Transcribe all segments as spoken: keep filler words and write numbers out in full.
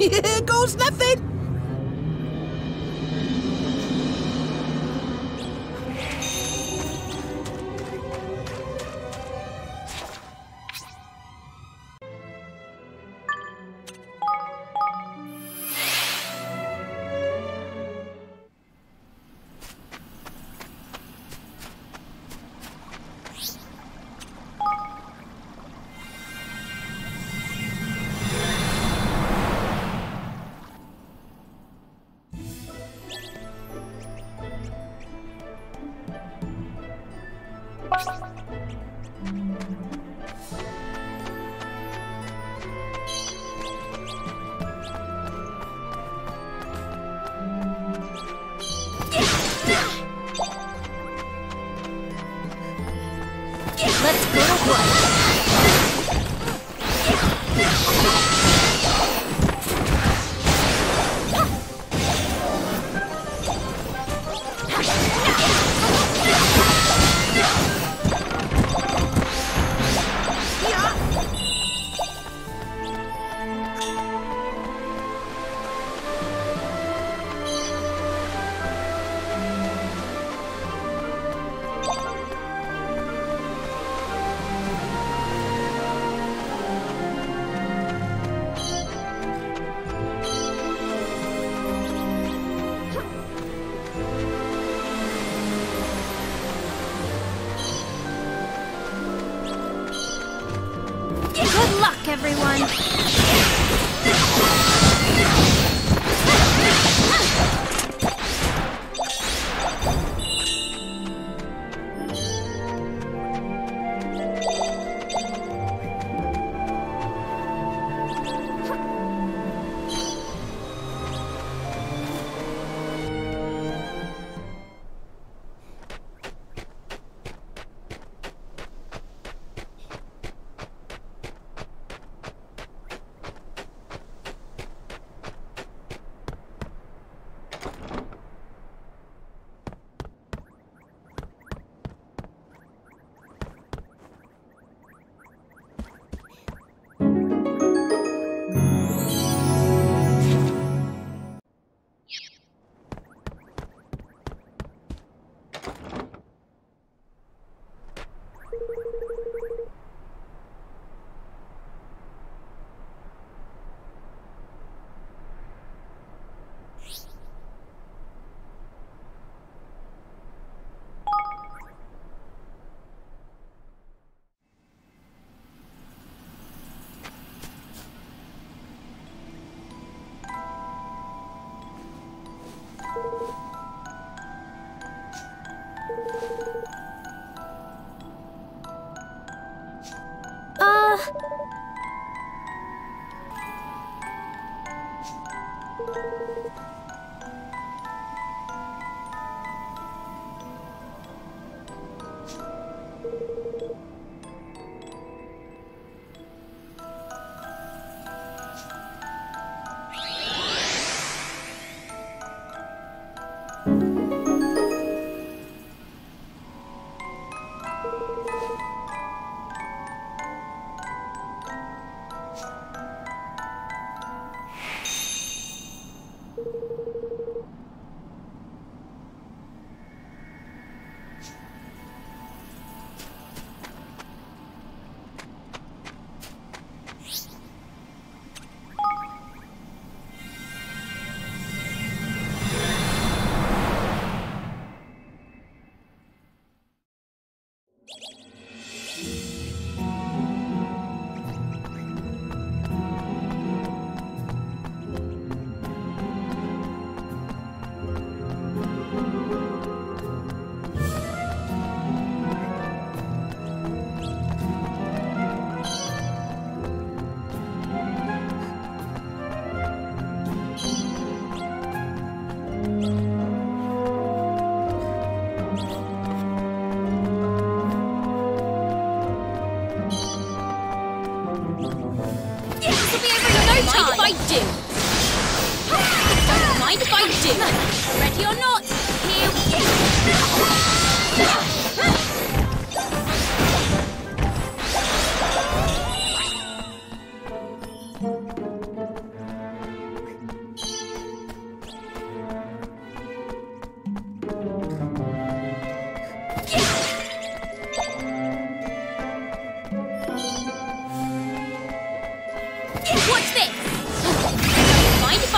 Here goes nothing!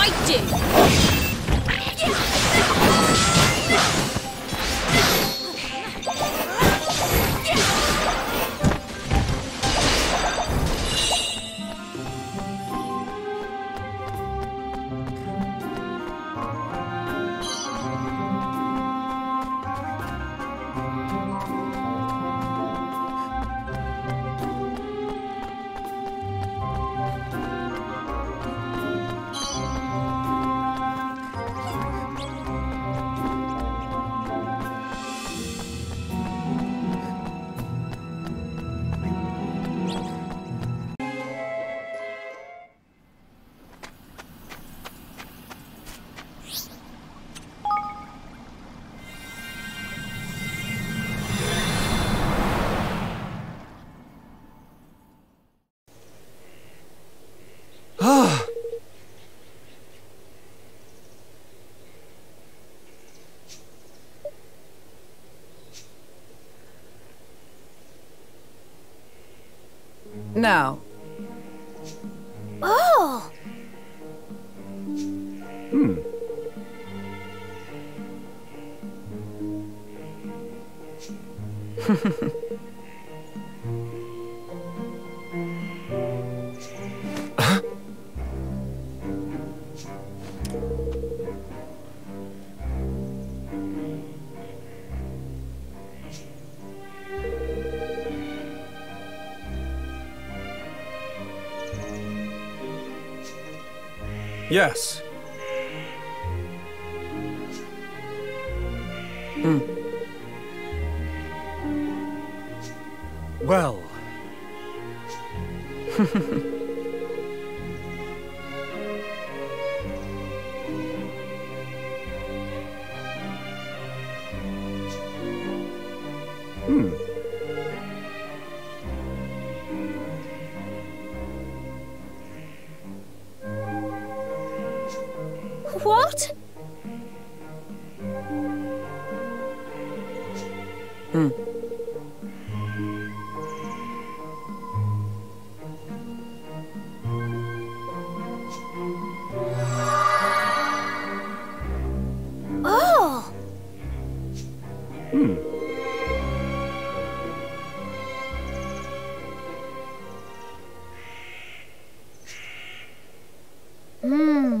fighting! Now. Oh. Hmm. Yes. Mm. Well. Hmm. What? Hmm. Oh. Hmm. Hmm.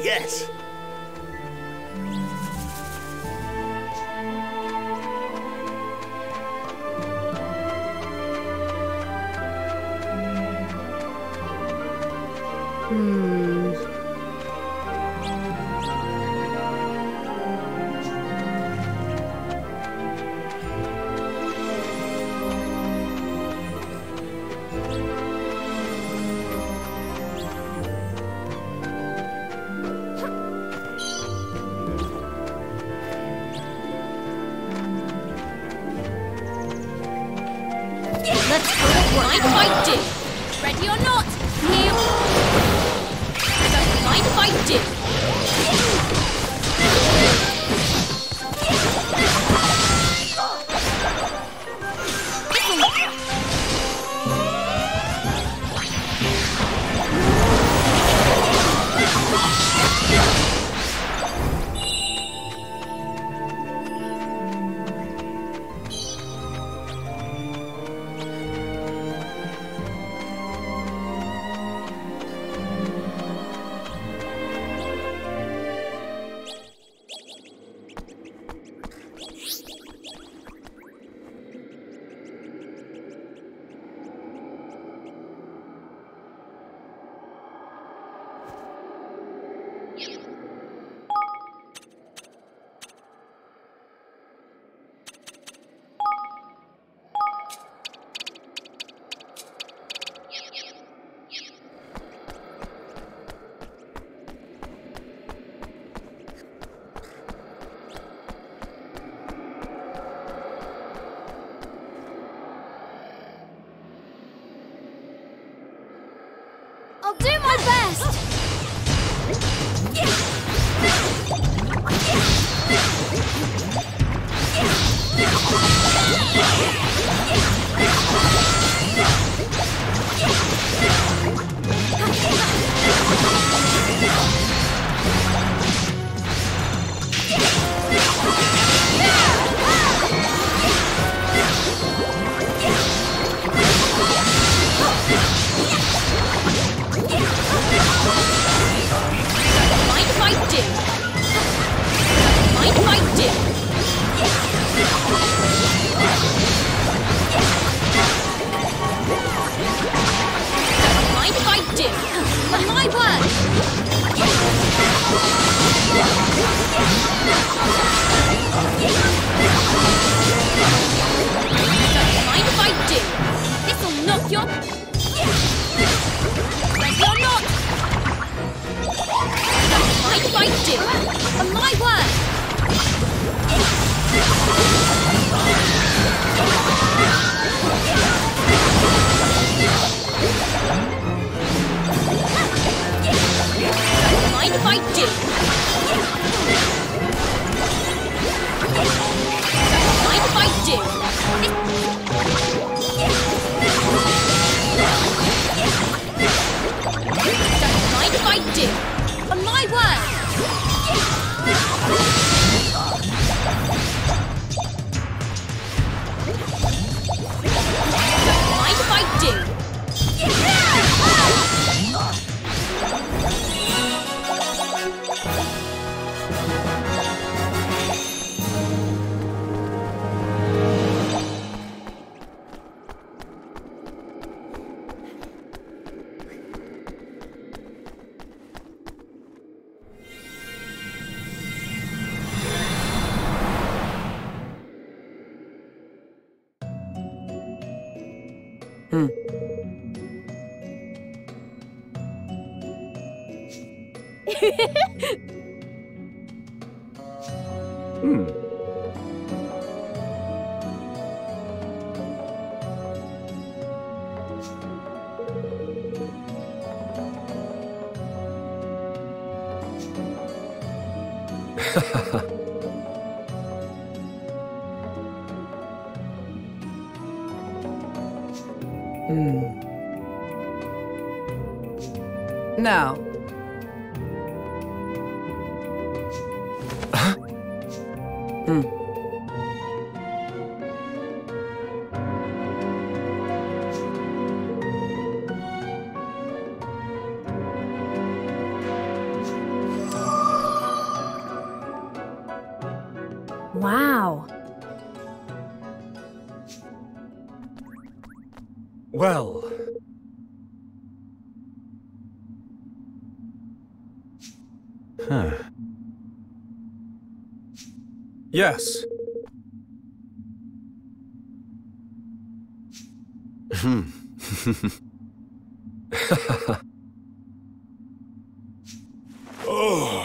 Yes. Let's go to work. Mind if I do? Ready or not? Kneel. Don't mind if I do. I'll do my best! Hmm. hmm. Now. Wow. Well. Huh. Yes. Hmm. Oh.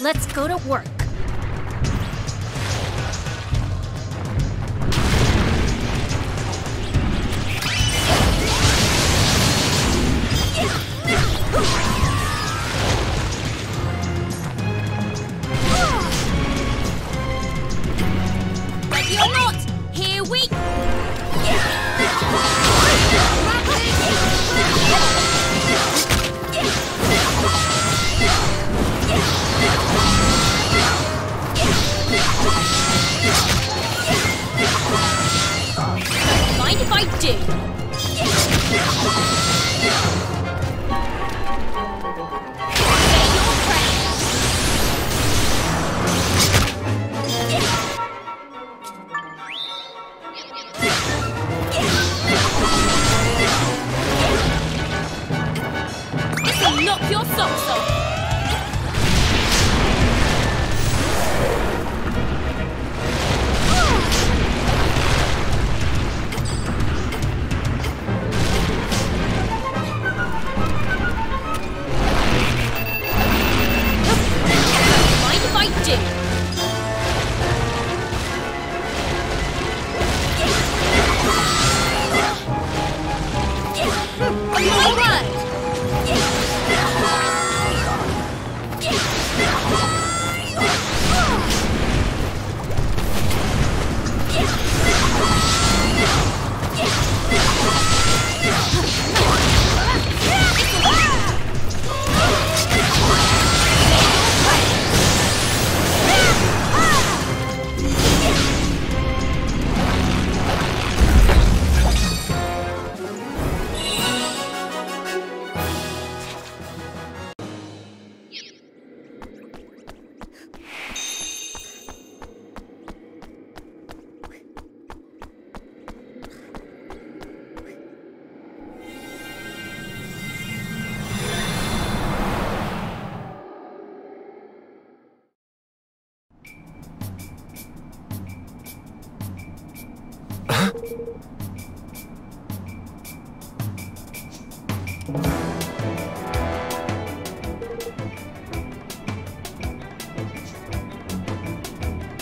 Let's go to work. Yeah! людей.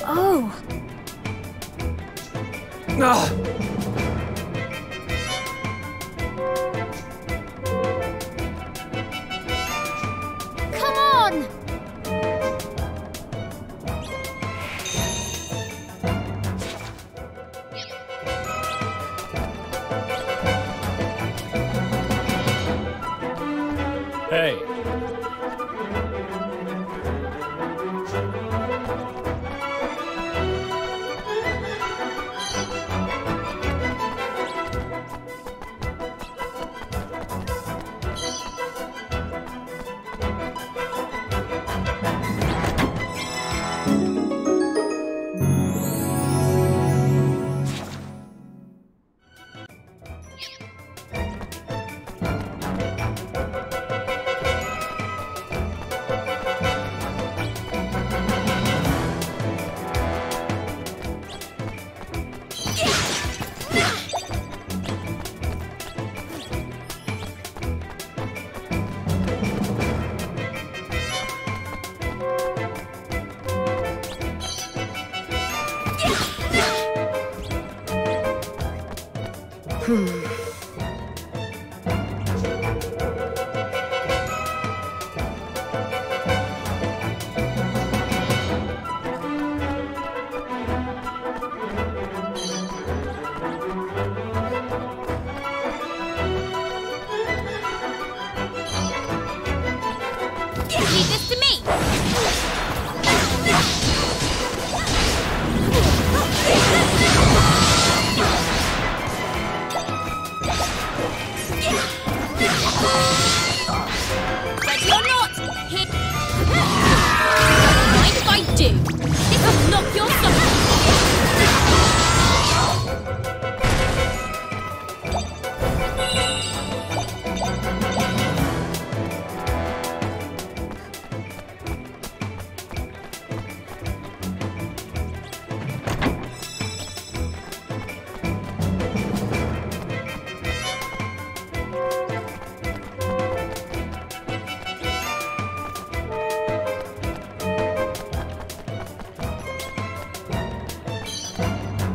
Oh. Ah. Come on. Hey.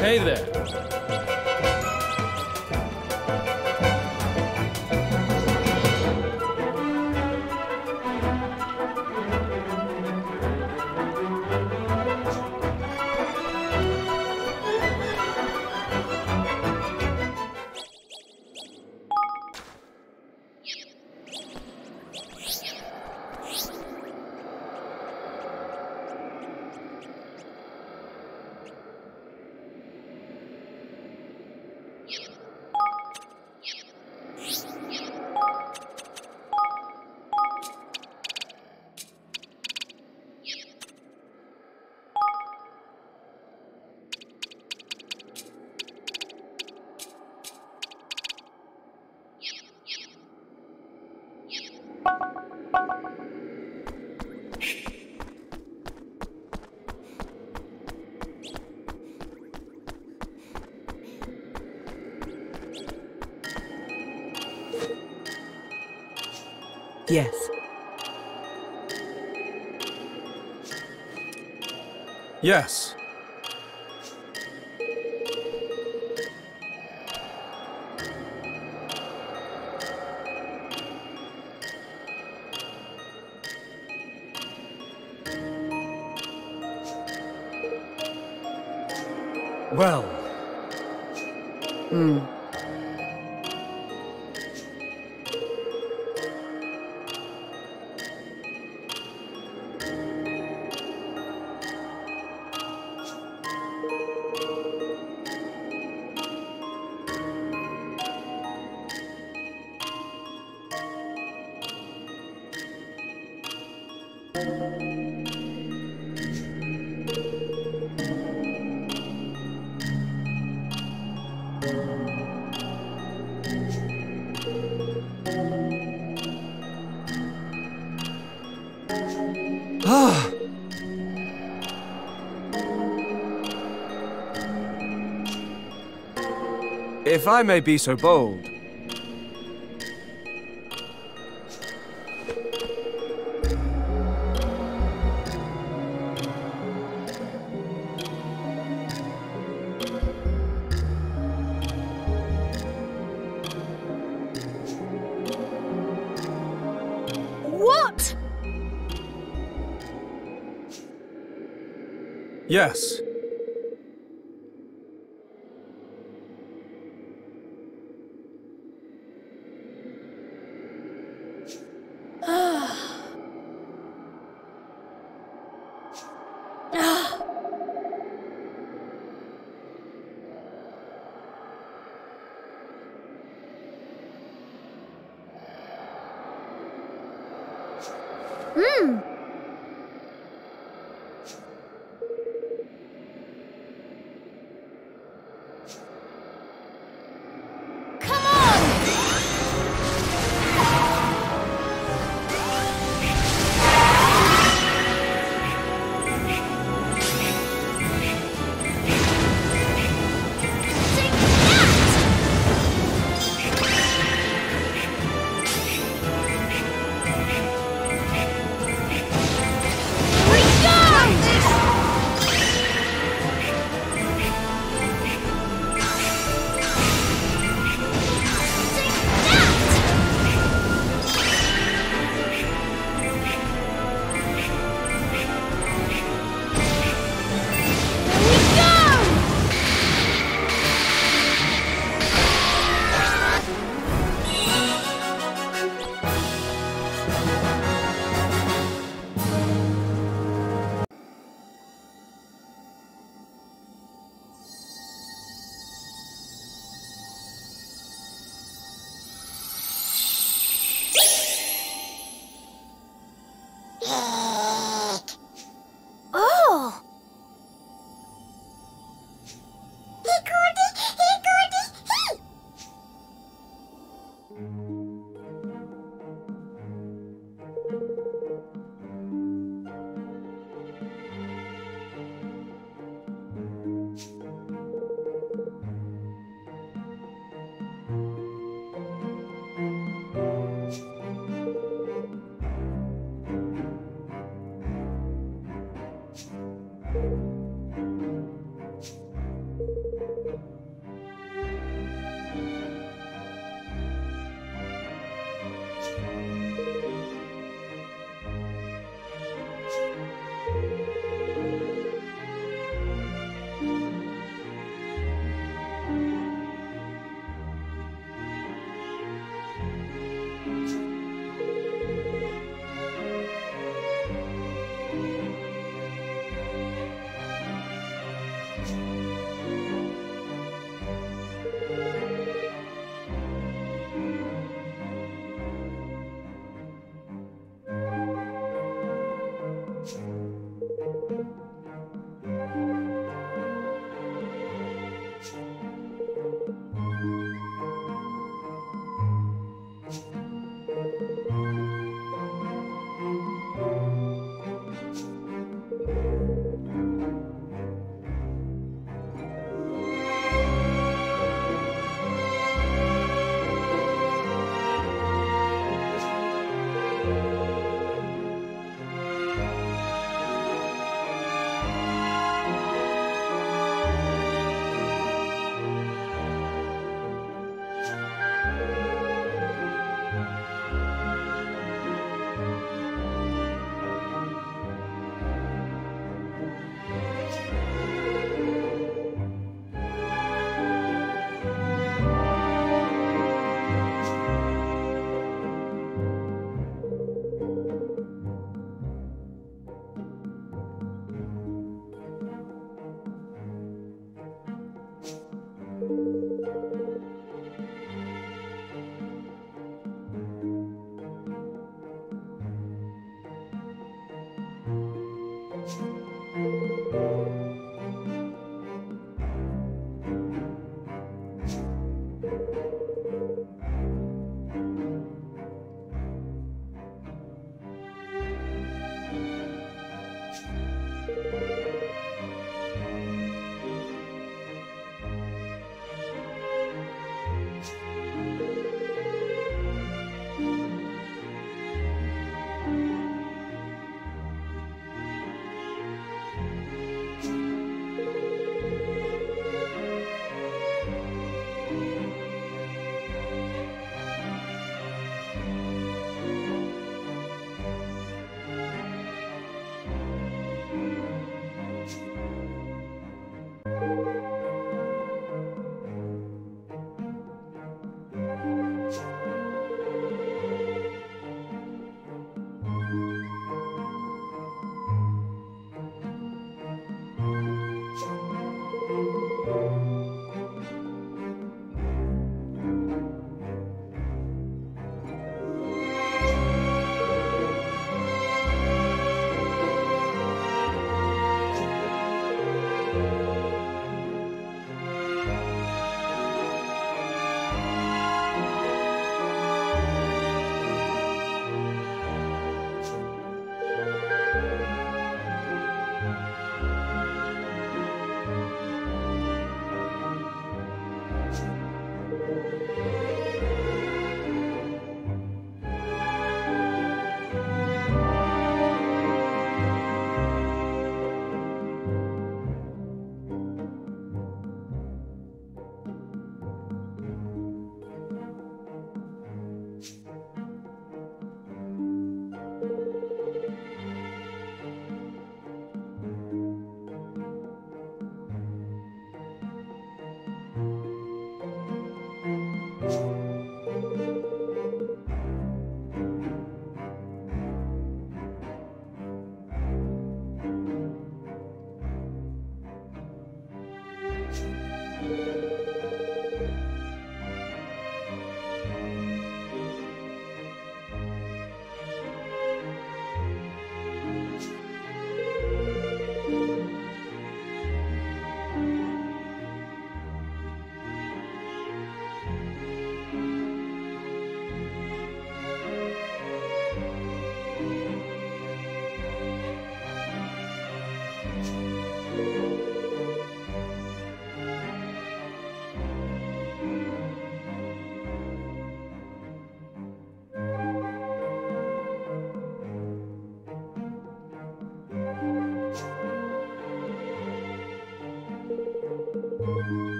Hey there. Yes. Yes. Well. Hmm. If I may be so bold. What? Yes. Mmm.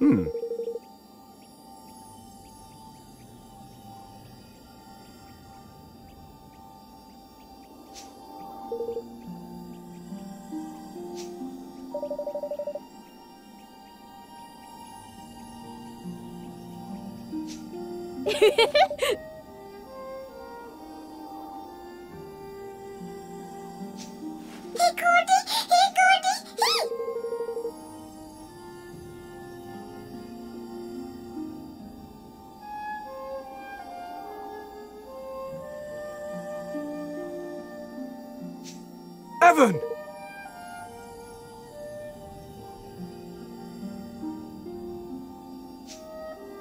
Hmm. Evan!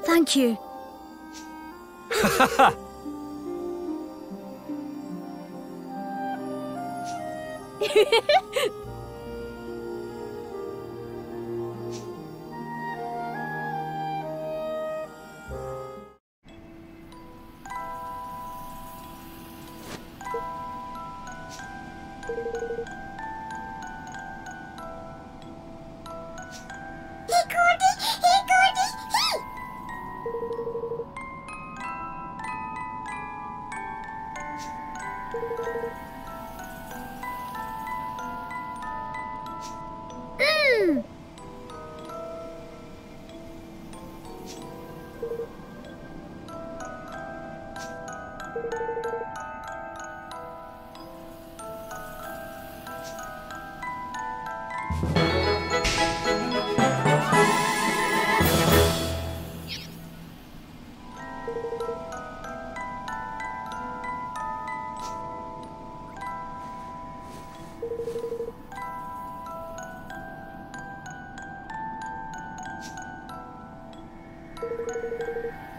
Thank you. Ha ha ha!